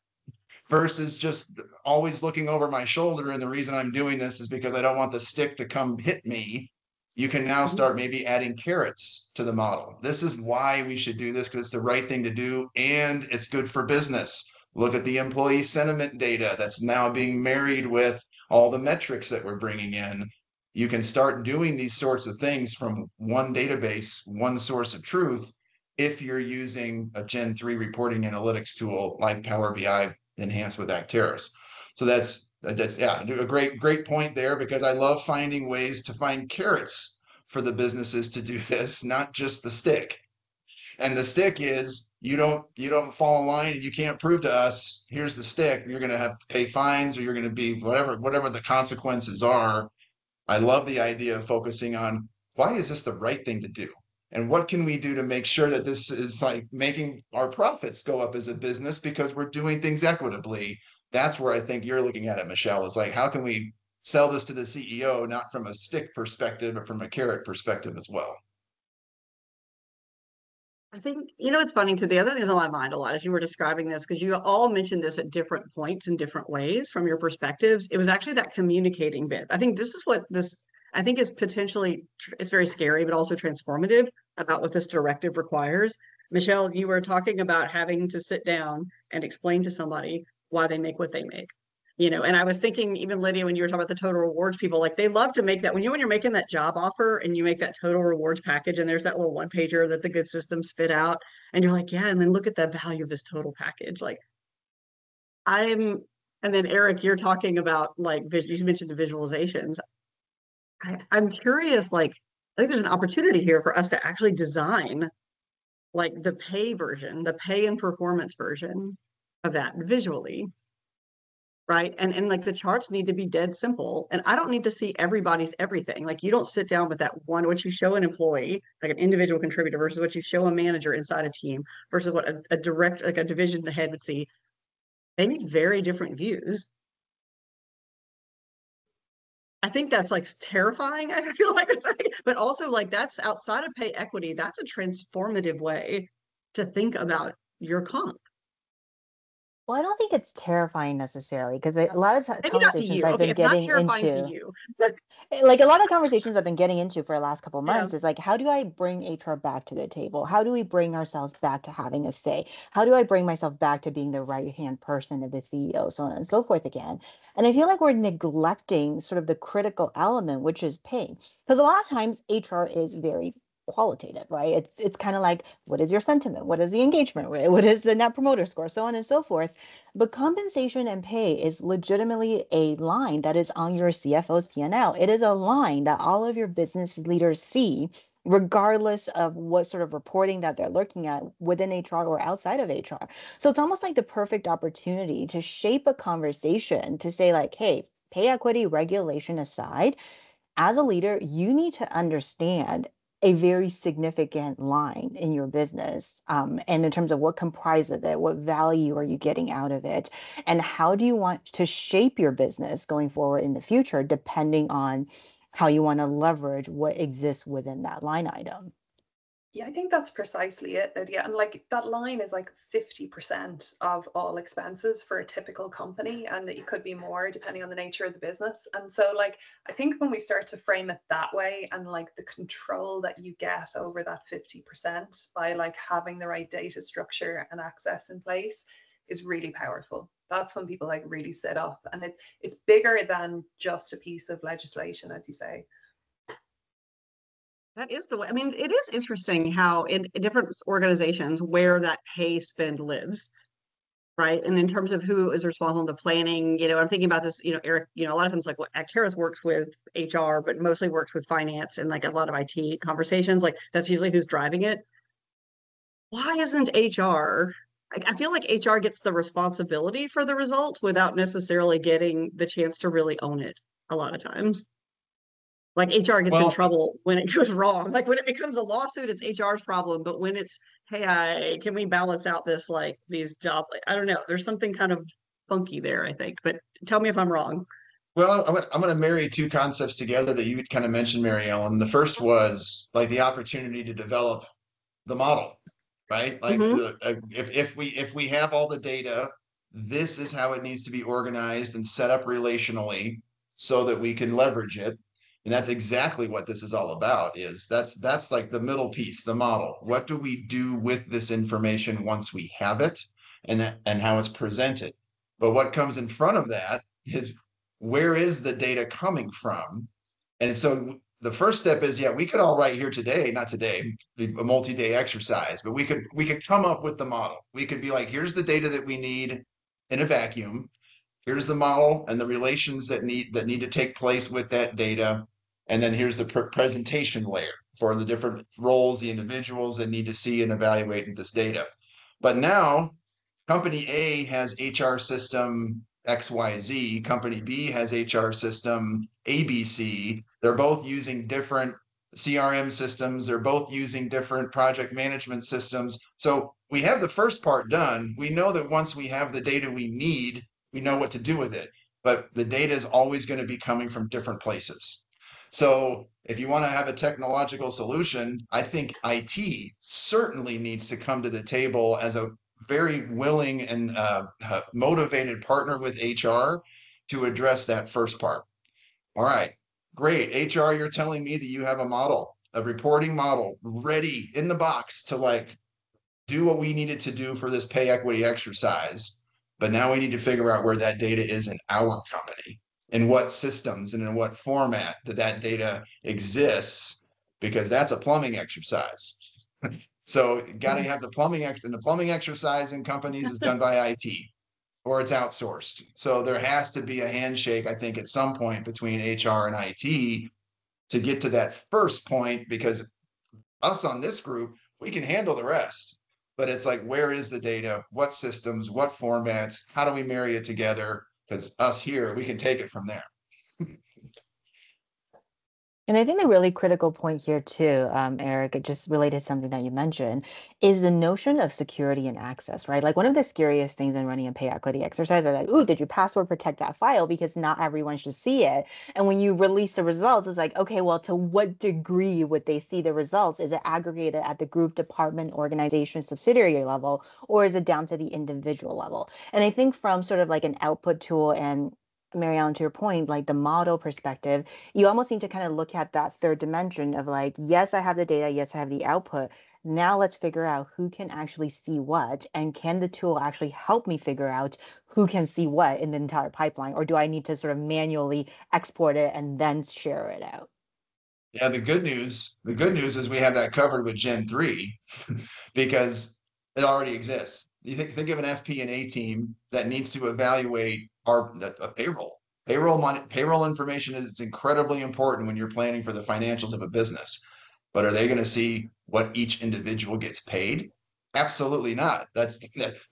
versus just always looking over my shoulder. And the reason I'm doing this is because I don't want the stick to come hit me. You can now start maybe adding carrots to the model. This is why we should do this, because it's the right thing to do and it's good for business. Look at the employee sentiment data that's now being married with all the metrics that we're bringing in. You can start doing these sorts of things from one database, one source of truth, if you're using a Gen 3 reporting analytics tool like Power BI enhanced with Acterys. So that's yeah, a great point there, because I love finding ways to find carrots for the businesses to do this, not just the stick. And the stick is, you don't fall in line and you can't prove to us, here's the stick, you're going to have to pay fines or you're going to be whatever the consequences are. I love the idea of focusing on, why is this the right thing to do? And what can we do to make sure that this is like making our profits go up as a business because we're doing things equitably? That's where I think you're looking at it, Michelle, is like, how can we sell this to the CEO, not from a stick perspective, but from a carrot perspective as well? I think, you know, it's funny too. The other thing is on my mind a lot as you were describing this, because you all mentioned this at different points in different ways from your perspectives. It was actually that communicating bit. I think this is what this, I think is potentially, it's very scary, but also transformative about what this directive requires. Michelle, you were talking about having to sit down and explain to somebody why they make what they make. You know, and I was thinking, even Lydia, when you were talking about the total rewards people, like they love to make that when you're making that job offer and you make that total rewards package and there's that little one pager that the good systems spit out and you're like, yeah, and then look at the value of this total package. Like and then Eric, you're talking about like, you mentioned the visualizations. I'm curious, like, I think there's an opportunity here for us to actually design like the pay version, the pay and performance version of that visually. Right. And like the charts need to be dead simple. And I don't need to see everybody's everything. Like you don't sit down with that one, what you show an employee, like an individual contributor versus what you show a manager inside a team versus what a direct, like a division head would see. They need very different views. I think that's like terrifying. I feel like it's like, but also like that's outside of pay equity. That's a transformative way to think about your comp. Well, I don't think it's terrifying necessarily because a lot of conversations I've been getting into, like a lot of conversations I've been getting into for the last couple of months is like, how do I bring HR back to the table? How do we bring ourselves back to having a say? How do I bring myself back to being the right-hand person of the CEO, so on and so forth again? And I feel like we're neglecting sort of the critical element, which is pay, because a lot of times HR is very qualitative, right? It's kind of like, what is your sentiment? What is the engagement rate? What is the net promoter score? So on and so forth. But compensation and pay is legitimately a line that is on your CFO's P&L. It is a line that all of your business leaders see, regardless of what sort of reporting that they're looking at within HR or outside of HR. So it's almost like the perfect opportunity to shape a conversation to say like, hey, pay equity regulation aside, as a leader, you need to understand a very significant line in your business, and in terms of what comprises of it, what value are you getting out of it, and how do you want to shape your business going forward in the future, depending on how you want to leverage what exists within that line item. Yeah, I think that's precisely it, Lydia. And like that line is like 50% of all expenses for a typical company, and that it could be more depending on the nature of the business. And so like, I think when we start to frame it that way and like the control that you get over that 50% by like having the right data structure and access in place is really powerful. That's when people like really sit up, and it's bigger than just a piece of legislation, as you say. That is the way. I mean, it is interesting how in different organizations where that pay spend lives, right? And in terms of who is responsible in the planning, you know, I'm thinking about this, you know, Eric, you know, a lot of times like what Acterys works with HR, but mostly works with finance and like a lot of IT conversations, like that's usually who's driving it. Why isn't HR, I feel like HR gets the responsibility for the result without necessarily getting the chance to really own it a lot of times. Like HR gets in trouble when it goes wrong. Like when it becomes a lawsuit, it's HR's problem. But when it's, hey, can we balance out this, like these job, like, I don't know. There's something kind of funky there, I think. But tell me if I'm wrong. Well, I'm going to marry two concepts together that you had kind of mentioned, Mary Ellen. The first was like the opportunity to develop the model, right? Like if we have all the data, this is how it needs to be organized and set up relationally so that we can leverage it. And that's exactly what this is all about, is that's like the middle piece, the model. What do we do with this information once we have it, and how it's presented? But what comes in front of that is, where is the data coming from? And so the first step is, yeah, we could all right here today, not today, a multi-day exercise, but we could come up with the model. We could be like, here's the data that we need in a vacuum. Here's the model and the relations that need to take place with that data. And then here's the presentation layer for the different roles, the individuals that need to see and evaluate this data. But now company A has HR system XYZ, company B has HR system ABC. They're both using different CRM systems. They're both using different project management systems. So we have the first part done. We know that once we have the data we need, we know what to do with it, but the data is always going to be coming from different places. So if you want to have a technological solution, I think IT certainly needs to come to the table as a very willing and motivated partner with HR to address that first part. All right, great. HR, you're telling me that you have a model, a reporting model ready in the box to like do what we needed to do for this pay equity exercise. But now we need to figure out where that data is in our company, in what systems and in what format that data exists, because that's a plumbing exercise. So got to have the plumbing and the plumbing exercise in companies is done by IT, or it's outsourced. So there has to be a handshake, I think, at some point between HR and IT to get to that first point, because us on this group, we can handle the rest. But it's like, where is the data? What systems? What formats? How do we marry it together? Because us here, we can take it from there. And I think the really critical point here too, Eric, it just related to something that you mentioned, is the notion of security and access, right? Like one of the scariest things in running a pay equity exercise is like, ooh, did you password protect that file? Because not everyone should see it. And when you release the results, it's like, okay, well, to what degree would they see the results? Is it aggregated at the group, department, organization, subsidiary level, or is it down to the individual level? And I think from sort of like an output tool and Mary Ellen, to your point, like the model perspective, you almost need to kind of look at that third dimension of like, yes, I have the data, yes, I have the output. Now let's figure out who can actually see what, and can the tool actually help me figure out who can see what in the entire pipeline, or do I need to sort of manually export it and then share it out? Yeah, the good news is we have that covered with Gen 3 because it already exists. You think of an FP&A team that needs to evaluate our payroll. Payroll information is incredibly important when you're planning for the financials of a business. But are they going to see what each individual gets paid? Absolutely not. That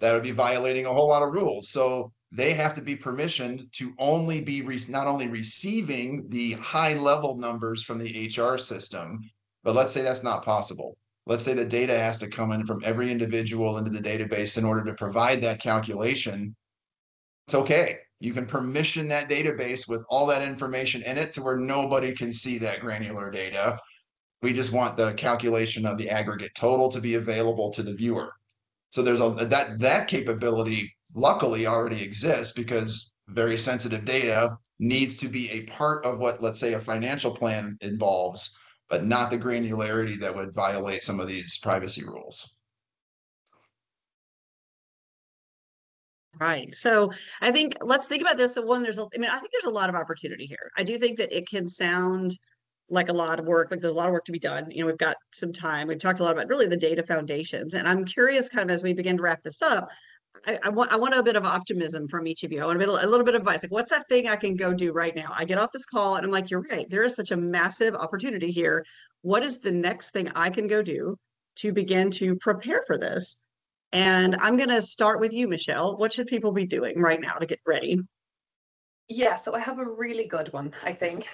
would be violating a whole lot of rules. So they have to be permissioned to only be not only receiving the high level numbers from the HR system, but let's say that's not possible. Let's say the data has to come in from every individual into the database in order to provide that calculation. It's okay. You can permission that database with all that information in it to where nobody can see that granular data. We just want the calculation of the aggregate total to be available to the viewer. So there's that capability luckily already exists, because very sensitive data needs to be a part of what, let's say, a financial plan involves, but not the granularity that would violate some of these privacy rules. Right. So I think let's think about this. So one, I think there's a lot of opportunity here. I do think that it can sound like a lot of work, like there's a lot of work to be done. You know, we've got some time. We've talked a lot about really the data foundations. And I'm curious, kind of as we begin to wrap this up, I want a bit of optimism from each of you. I want a little bit of advice. Like, what's that thing I can go do right now? I get off this call and I'm like, you're right. There is such a massive opportunity here. What is the next thing I can go do to begin to prepare for this? And I'm going to start with you, Michelle. What should people be doing right now to get ready? Yeah, so I have a really good one, I think.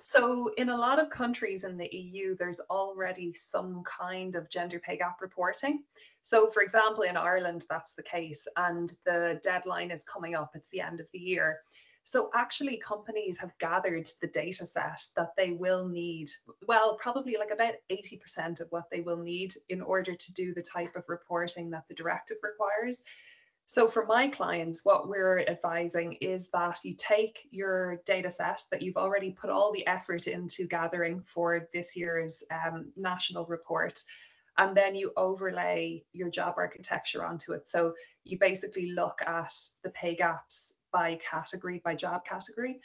So in a lot of countries in the EU, there's already some kind of gender pay gap reporting. So for example, in Ireland, that's the case, and the deadline is coming up. It's the end of the year. So actually companies have gathered the data set that they will need, well, probably like about 80% of what they will need in order to do the type of reporting that the directive requires. So for my clients, what we're advising is that you take your data set that you've already put all the effort into gathering for this year's national report, and then you overlay your job architecture onto it. So you basically look at the pay gaps by category, by job category.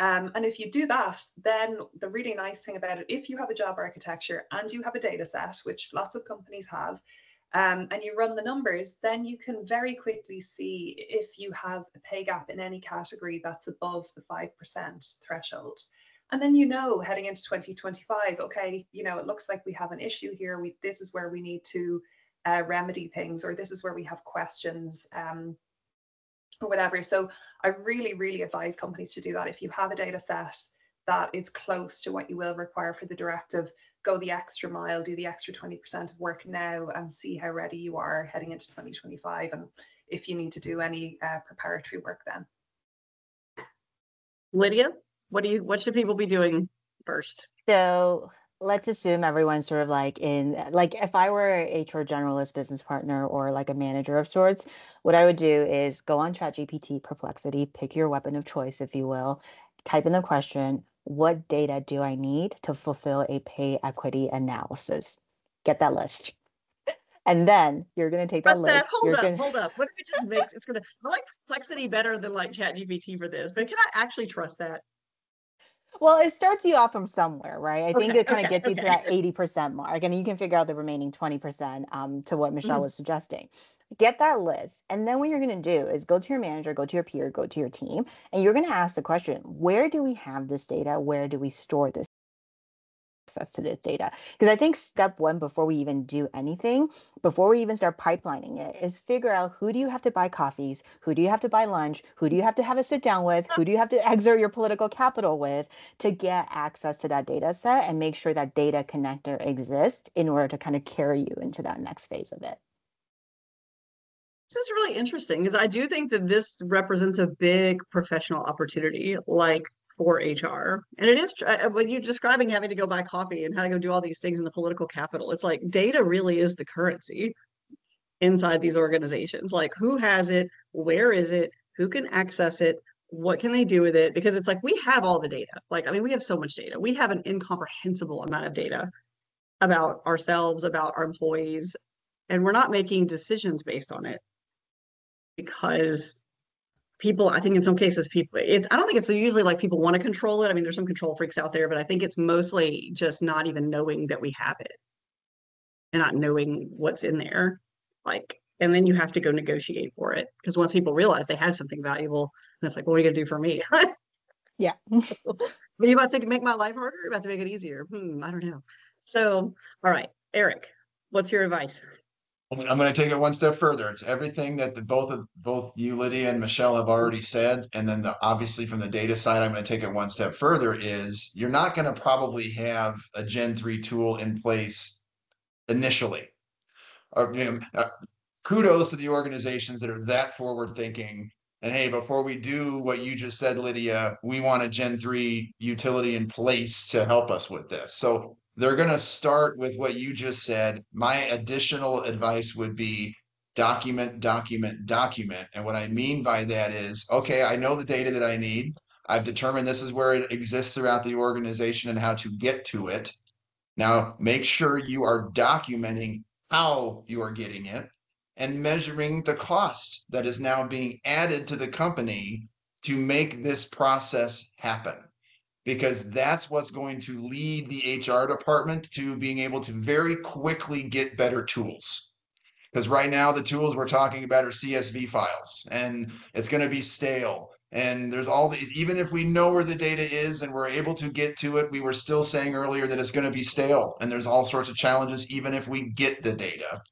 And if you do that, then the really nice thing about it, if you have a job architecture and you have a data set, which lots of companies have, and you run the numbers, then you can very quickly see if you have a pay gap in any category that's above the 5% threshold. And then, you know, heading into 2025, okay, you know, it looks like we have an issue here. This is where we need to remedy things, or this is where we have questions. Or whatever. So I really, really advise companies to do that. If you have a data set that is close to what you will require for the directive, go the extra mile, do the extra 20% of work now, and see how ready you are heading into 2025, and if you need to do any preparatory work then. Lydia, what should people be doing first? So let's assume everyone's sort of like if I were an HR generalist business partner or like a manager of sorts, what I would do is go on ChatGPT, Perplexity, pick your weapon of choice, if you will, type in the question, what data do I need to fulfill a pay equity analysis? Get that list. And then you're going to take that list. Hold up. What if it just makes, it's going to, I like Perplexity better than like ChatGPT for this, but can I actually trust that? Well, it starts you off from somewhere, right? I think it kind of gets you to that 80% mark, and you can figure out the remaining 20% to what Michelle was suggesting. Get that list. And then what you're going to do is go to your manager, go to your peer, go to your team, and you're going to ask the question, where do we have this data? Where do we store this? Access to this data? Because I think step one, before we even do anything, before we even start pipelining it, is figure out, who do you have to buy coffees? Who do you have to buy lunch? Who do you have to have a sit down with? Who do you have to exert your political capital with to get access to that data set, and make sure that data connector exists in order to kind of carry you into that next phase of it? This is really interesting, because I do think that this represents a big professional opportunity, like for HR. And it is, when you're describing having to go buy coffee and how to go do all these things in the political capital, it's like data really is the currency inside these organizations. Like, who has it? Where is it? Who can access it? What can they do with it? Because it's like, we have all the data. Like, I mean, we have so much data. We have an incomprehensible amount of data about ourselves, about our employees, and we're not making decisions based on it. Because people, I think in some cases, people, I don't think it's usually like people want to control it. I mean, there's some control freaks out there, but I think it's mostly just not even knowing that we have it and not knowing what's in there. Like, and then you have to go negotiate for it. Because once people realize they have something valuable, and it's like, what are you going to do for me? Yeah. Are you about to make my life harder? Or are you about to make it easier? I don't know. So, all right, Eric, what's your advice? I'm going to take it one step further. It's everything that both you, Lydia, and Michelle have already said. And then obviously from the data side, I'm going to take it one step further, is you're not going to probably have a Gen 3 tool in place initially. Kudos to the organizations that are that forward thinking. And hey, before we do what you just said, Lydia, we want a Gen 3 utility in place to help us with this. So they're going to start with what you just said. My additional advice would be document, document, document. And what I mean by that is, okay, I know the data that I need. I've determined this is where it exists throughout the organization and how to get to it. Now, make sure you are documenting how you are getting it and measuring the cost that is now being added to the company to make this process happen. Because that's what's going to lead the HR department to being able to very quickly get better tools. Because right now, the tools we're talking about are CSV files, and it's going to be stale. And there's all these, even if we know where the data is and we're able to get to it, we were still saying earlier that it's going to be stale. And there's all sorts of challenges, even if we get the data.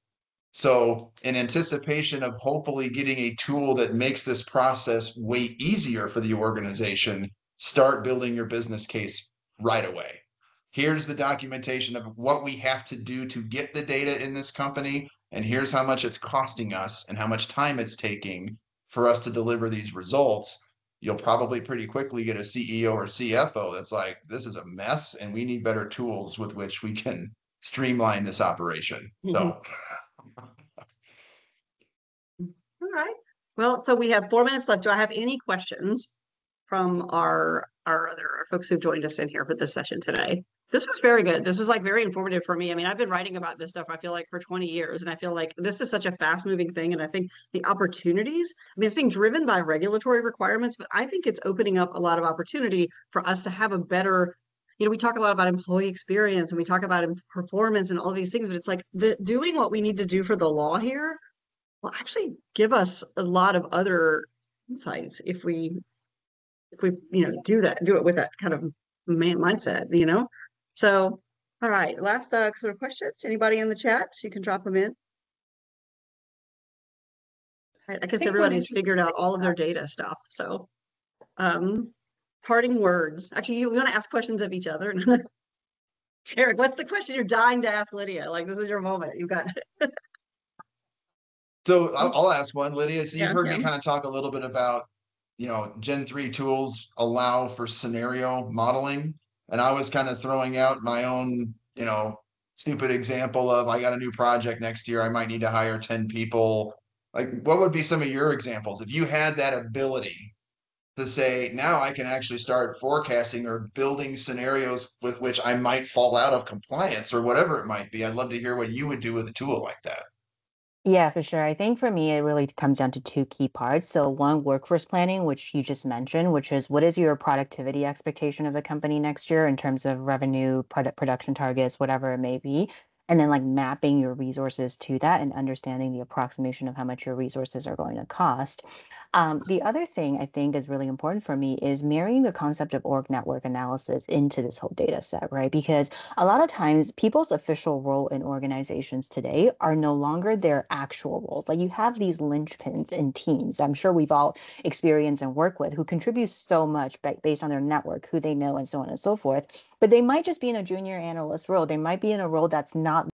So in anticipation of hopefully getting a tool that makes this process way easier for the organization, start building your business case right away. Here's the documentation of what we have to do to get the data in this company, and here's how much it's costing us and how much time it's taking for us to deliver these results. You'll probably pretty quickly get a CEO or CFO that's like, this is a mess, and we need better tools with which we can streamline this operation. So. All right. Well, so we have 4 minutes left. Do I have any questions from our folks who joined us in here for this session today? This was very good. This was like very informative for me. I mean, I've been writing about this stuff, I feel like, for 20 years, and I feel like this is such a fast moving thing. And I think the opportunities, I mean, it's being driven by regulatory requirements, but I think it's opening up a lot of opportunity for us to have a better, you know, we talk a lot about employee experience and we talk about performance and all these things, but it's like doing what we need to do for the law here will actually give us a lot of other insights if we you know, do it with that kind of mindset, you know? So, all right, last sort of questions. Anybody in the chat? You can drop them in. I guess everybody's figured out all of their data stuff. So, parting words. Actually, you want to ask questions of each other. Eric, what's the question you're dying to ask Lydia? Like, this is your moment. You've got it. So I'll ask one, Lydia. So you've heard me kind of talk a little bit about, you know, Gen 3 tools allow for scenario modeling. And I was kind of throwing out my own, you know, stupid example of, I got a new project next year, I might need to hire 10 people. Like, what would be some of your examples? If you had that ability to say, now I can actually start forecasting or building scenarios with which I might fall out of compliance or whatever it might be, I'd love to hear what you would do with a tool like that. Yeah, for sure. I think for me, it really comes down to two key parts. So one, workforce planning, which you just mentioned, which is what is your productivity expectation of the company next year in terms of revenue, production targets, whatever it may be. And then like mapping your resources to that and understanding the approximation of how much your resources are going to cost. The other thing I think is really important for me is marrying the concept of org network analysis into this whole data set, right? Because a lot of times people's official role in organizations today are no longer their actual roles. Like you have these linchpins in teams, I'm sure we've all experienced and work with, who contribute so much based on their network, who they know, and so on and so forth. But they might just be in a junior analyst role. They might be in a role that's not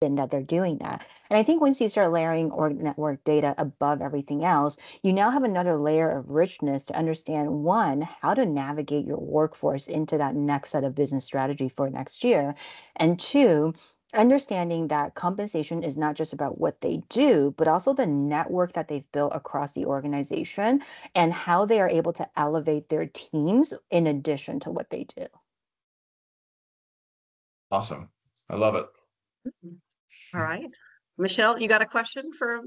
been that they're doing that. And I think once you start layering org network data above everything else, you now have another layer of richness to understand, one, how to navigate your workforce into that next set of business strategy for next year. And two, understanding that compensation is not just about what they do, but also the network that they've built across the organization and how they are able to elevate their teams in addition to what they do. Awesome. I love it. Mm-hmm. All right. Michelle, you got a question for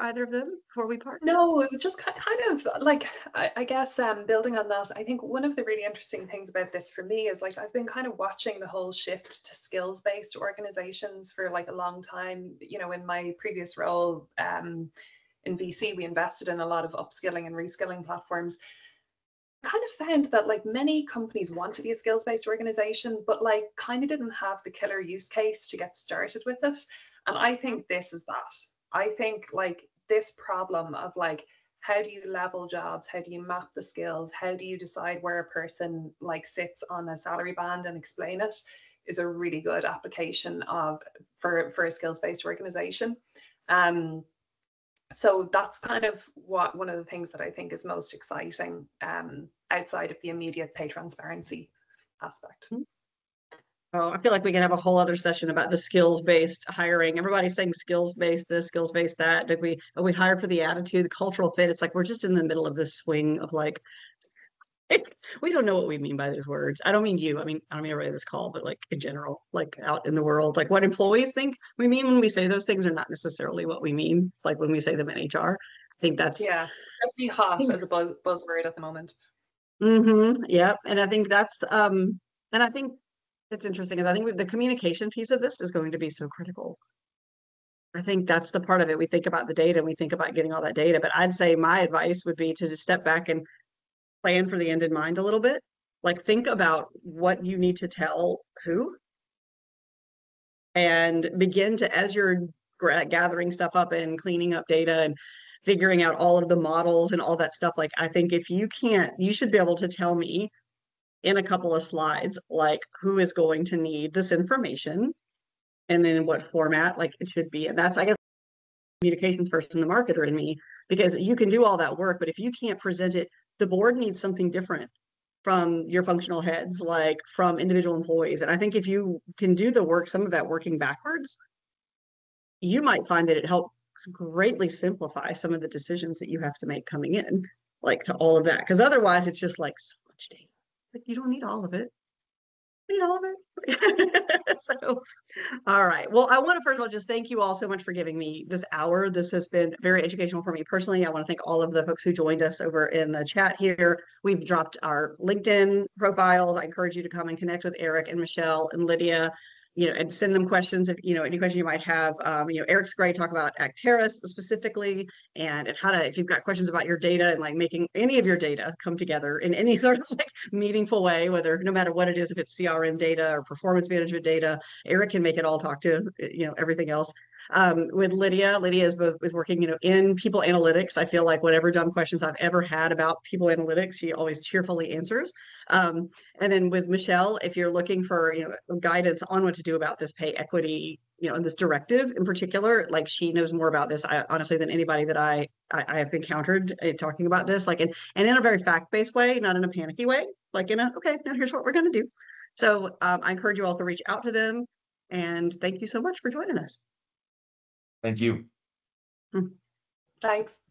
either of them before we part? No, it was just kind of like, I guess, building on that, I think one of the really interesting things about this for me is like, I've been kind of watching the whole shift to skills-based organizations for like a long time. You know, in my previous role in VC, we invested in a lot of upskilling and reskilling platforms. Kind of found that like many companies want to be a skills-based organization, but like kind of didn't have the killer use case to get started with it. And I think this is that. I think like this problem of like, how do you level jobs? How do you map the skills? How do you decide where a person like sits on a salary band and explain it is a really good application of for a skills-based organization. So that's kind of what one of the things that I think is most exciting outside of the immediate pay transparency aspect. Oh, I feel like we can have a whole other session about the skills-based hiring. Everybody's saying skills-based this, skills-based that. Did we hire for the attitude, the cultural fit? It's like we're just in the middle of this swing of like, we don't know what we mean by those words. I don't mean you. I don't mean everybody on this call, but like in general, like out in the world, like what employees think we mean when we say those things are not necessarily what we mean. Like when we say them in HR, I think that's definitely hot as a buzzword at the moment. Mm-hmm. Yeah, and I think that's and I think. It's interesting, is I think the communication piece of this is going to be so critical. I think that's the part of it. We think about the data and we think about getting all that data, but I'd say my advice would be to just step back and plan for the end in mind a little bit. Like think about what you need to tell who and begin to, as you're gathering stuff up and cleaning up data and figuring out all of the models and all that stuff. Like, I think if you can't, you should be able to tell me in a couple of slides, like who is going to need this information and in what format, like it should be. And that's, I guess, communications person, the marketer in me, because you can do all that work, but if you can't present it, the board needs something different from your functional heads, like from individual employees. And I think if you can do the work, some of that working backwards, you might find that it helps greatly simplify some of the decisions that you have to make coming in, like to all of that. Because otherwise it's just like so much data. Like you don't need all of it. You need all of it. So, all right. Well, I want to first of all just thank you all so much for giving me this hour. This has been very educational for me personally. I want to thank all of the folks who joined us over in the chat here. We've dropped our LinkedIn profiles. I encourage you to come and connect with Eric and Michelle and Lydia, you know, and send them questions if you know any question you might have. You know, Eric's great talk about Acterys specifically, and how to, if you've got questions about your data and like making any of your data come together in any sort of like meaningful way, whether no matter what it is, if it's CRM data or performance management data, Eric can make it all talk to you know everything else. With Lydia is working, you know, in people analytics. I feel like whatever dumb questions I've ever had about people analytics, she always cheerfully answers. And then with Michelle, if you're looking for, you know, guidance on what to do about this pay equity, you know, in this directive in particular, like she knows more about this, honestly, than anybody that I have encountered talking about this, like, and in a very fact-based way, not in a panicky way, like, you know, okay, now here's what we're going to do. So I encourage you all to reach out to them, and thank you so much for joining us. Thank you. Thanks.